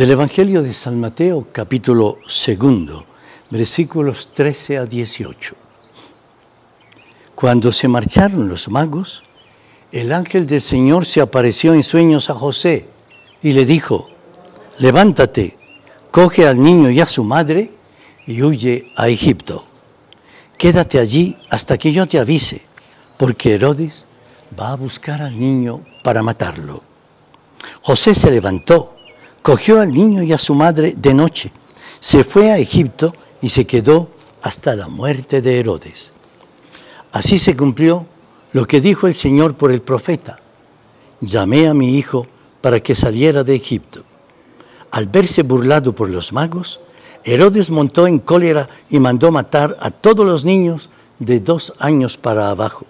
Del Evangelio de San Mateo, capítulo 2, versículos 13 a 18. Cuando se marcharon los magos, el ángel del Señor se apareció en sueños a José y le dijo: levántate, coge al niño y a su madre y huye a Egipto. Quédate allí hasta que yo te avise, porque Herodes va a buscar al niño para matarlo. José se levantó, cogió al niño y a su madre de noche, se fue a Egipto y se quedó hasta la muerte de Herodes. Así se cumplió lo que dijo el Señor por el profeta: llamé a mi hijo para que saliera de Egipto. Al verse burlado por los magos, Herodes montó en cólera y mandó matar a todos los niños de 2 años para abajo.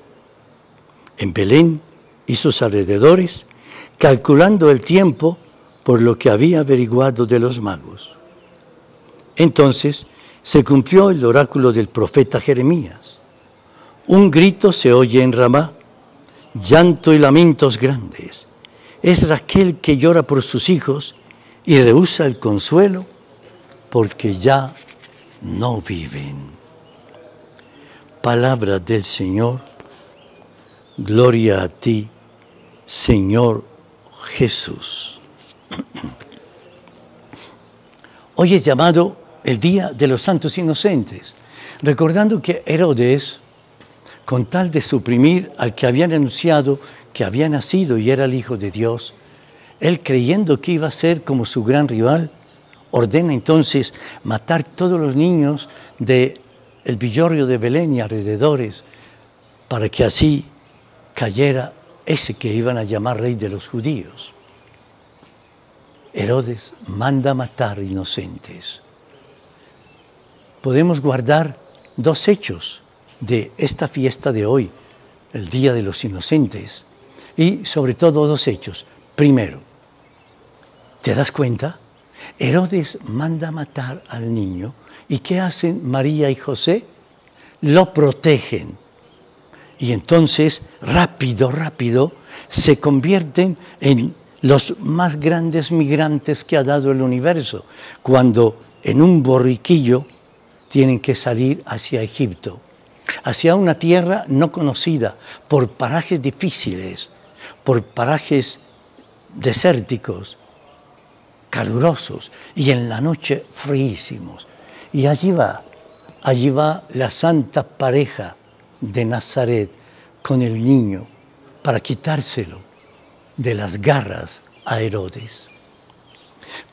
En Belén y sus alrededores, calculando el tiempo por lo que había averiguado de los magos. Entonces se cumplió el oráculo del profeta Jeremías. Un grito se oye en Ramá, llanto y lamentos grandes. Es Raquel que llora por sus hijos y rehúsa el consuelo porque ya no viven. Palabra del Señor. Gloria a ti, Señor Jesús. Hoy es llamado el Día de los Santos Inocentes, recordando que Herodes, con tal de suprimir al que habían anunciado que había nacido y era el Hijo de Dios, él, creyendo que iba a ser como su gran rival, ordena entonces matar todos los niños del villorrio de Belén y alrededores, para que así cayera ese que iban a llamar rey de los judíos. Herodes manda matar inocentes. Podemos guardar 2 hechos de esta fiesta de hoy, el Día de los Inocentes, y sobre todo 2 hechos. Primero, ¿te das cuenta? Herodes manda matar al niño, ¿y qué hacen María y José? Lo protegen. Y entonces, rápido, se convierten en los más grandes migrantes que ha dado el universo, cuando en un borriquillo tienen que salir hacia Egipto, hacia una tierra no conocida, por parajes difíciles, por parajes desérticos, calurosos, y en la noche fríísimos. Y allí va la santa pareja de Nazaret con el niño para quitárselo de las garras a Herodes.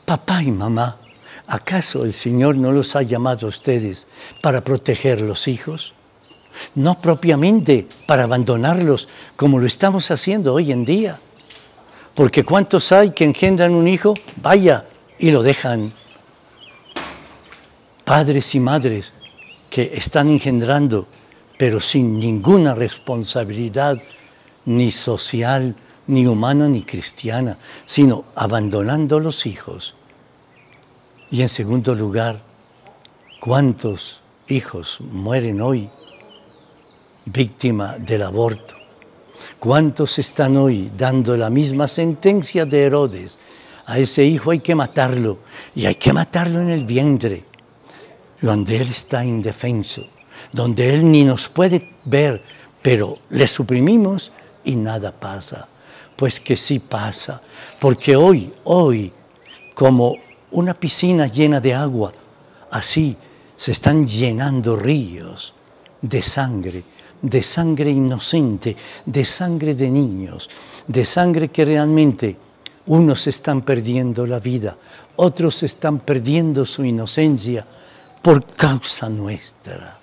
Papá y mamá, ¿acaso el Señor no los ha llamado a ustedes para proteger los hijos? No propiamente para abandonarlos, como lo estamos haciendo hoy en día. Porque ¿cuántos hay que engendran un hijo? Vaya, y lo dejan. Padres y madres que están engendrando, pero sin ninguna responsabilidad ni social, ni humana ni cristiana, sino abandonando a los hijos. Y en segundo lugar, ¿cuántos hijos mueren hoy víctima del aborto? ¿Cuántos están hoy dando la misma sentencia de Herodes? A ese hijo hay que matarlo, y hay que matarlo en el vientre, donde él está indefenso, donde él ni nos puede ver, pero le suprimimos y nada pasa. Pues que sí pasa, porque hoy, como una piscina llena de agua, así se están llenando ríos de sangre inocente, de sangre de niños, de sangre que realmente unos están perdiendo la vida, otros están perdiendo su inocencia por causa nuestra.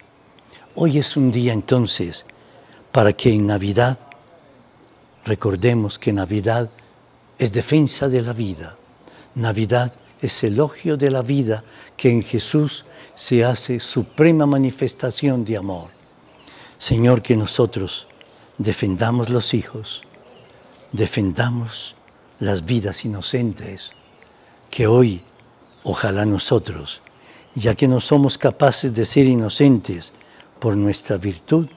Hoy es un día entonces para que en Navidad, recordemos que Navidad es defensa de la vida. Navidad es elogio de la vida, que en Jesús se hace suprema manifestación de amor. Señor, que nosotros defendamos los hijos, defendamos las vidas inocentes, que hoy, ojalá nosotros, ya que no somos capaces de ser inocentes por nuestra virtud,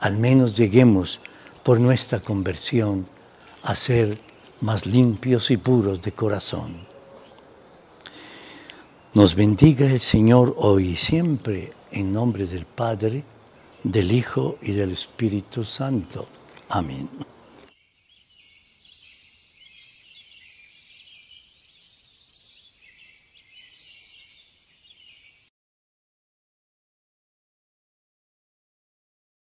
al menos lleguemos por nuestra conversión a ser más limpios y puros de corazón. Nos bendiga el Señor hoy y siempre, en nombre del Padre, del Hijo y del Espíritu Santo. Amén.